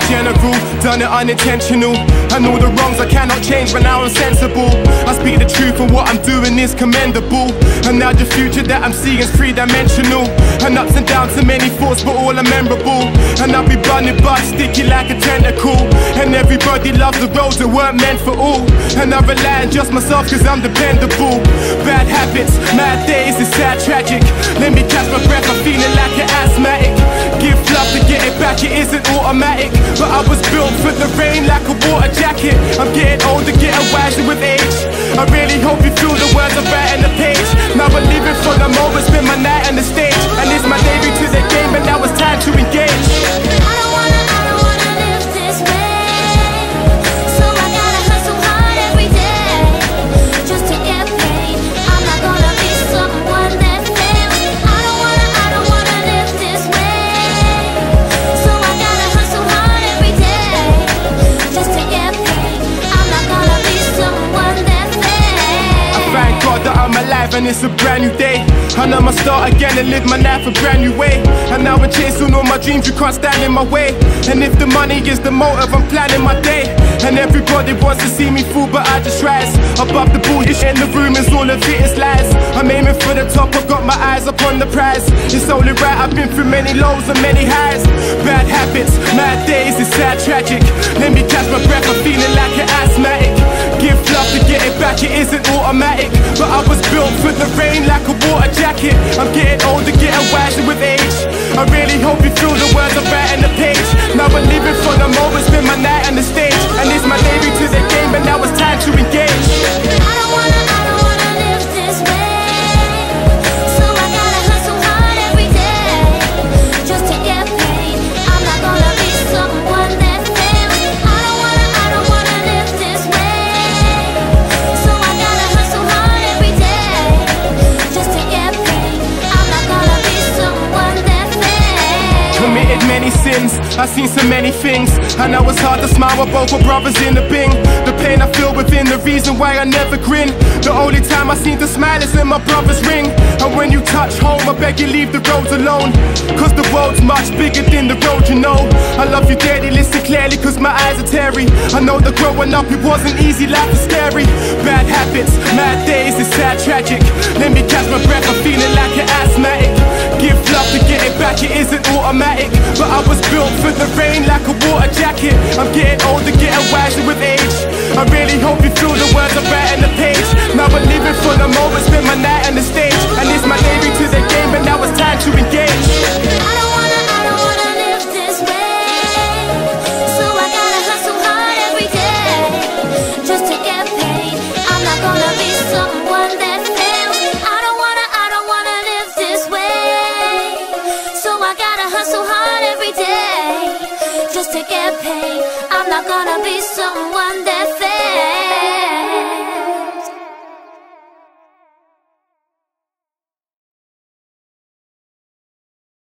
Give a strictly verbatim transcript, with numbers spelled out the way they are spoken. in general, done it unintentional. I know the wrongs I cannot change, but now I'm sensible. I speak the truth and what I'm doing is commendable. And now the future that I'm seeing is three-dimensional. And ups and downs and many thoughts, but all are memorable. And I'll be blinded by sticky like a tentacle. And everybody loves the roads that weren't meant for all. And I rely on just myself cause I'm dependable. Bad habits, mad days, it's sad, tragic. Let me catch my breath, I'm feeling like an asthmatic. Give love to get it back, it isn't automatic. But I was built for the rain like a water jacket. I'm getting older, getting wiser with age. I really hope you feel the words I'm writing the page. Now I'm living for the moment, spend my night on the stage. And it's my debut to the game, and now it's time to engage. I don't wanna, I don't wanna live this way. And it's a brand new day, and I'ma start again and live my life a brand new way. And now I'm chasing all my dreams, you can't stand in my way. And if the money is the motive, I'm planning my day. And everybody wants to see me through, but I just rise above the bullshit in the room, is all of it is lies. I'm aiming for the top, I've got my eyes upon the prize. It's only right, I've been through many lows and many highs. Bad habits, mad days, it's sad, tragic. Let me catch my breath, I'm feeling like an asthmatic. Give love to get it back, it isn't automatic. But I was built for the rain like a water jacket. I'm getting older, getting wiser with age. I really hope you feel the words I'm writing the page. Now I'm living for the moment, spend my night on the stage. And it's my debut to the game, and now it's time to engage. I don't wanna, I don't wanna live this way. So I gotta hustle hard every day just to get paid. I'm not gonna be someone that fails. I don't wanna, I don't wanna live this way. So I gotta hustle hard every day just to get paid. I'm not gonna be someone that fails. Committed many sins, I've seen so many things. I know it's hard to smile with both my brothers in the bin. The pain I feel within, the reason why I never grin. The only time I seem to smile is in my brother's ring. And when you touch home, I beg you leave the roads alone. Cause the road's much bigger than the road you know. I love you daddy, listen clearly cause my eyes are teary. I know that growing up it wasn't easy, life was scary. Bad habits, mad days, it's sad, tragic. Let me catch my breath, I'm feeling like an asthmatic. Give love to get it back, it isn't automatic. But I was built for the rain like a water jacket. I'm getting older, getting wiser with age. I really hope you feel the words I'm writing the page. Now I'm living for the moment, spend my night on the stage. And it's my debut to the game, and now it's time to engage. I don't wanna, I don't wanna live this way. So I gotta hustle hard every day just to get paid. I'm not gonna be someone that fails. I don't wanna, I don't wanna live this way. So I gotta hustle hard every day just to get paid. I'm not gonna be someone that fails.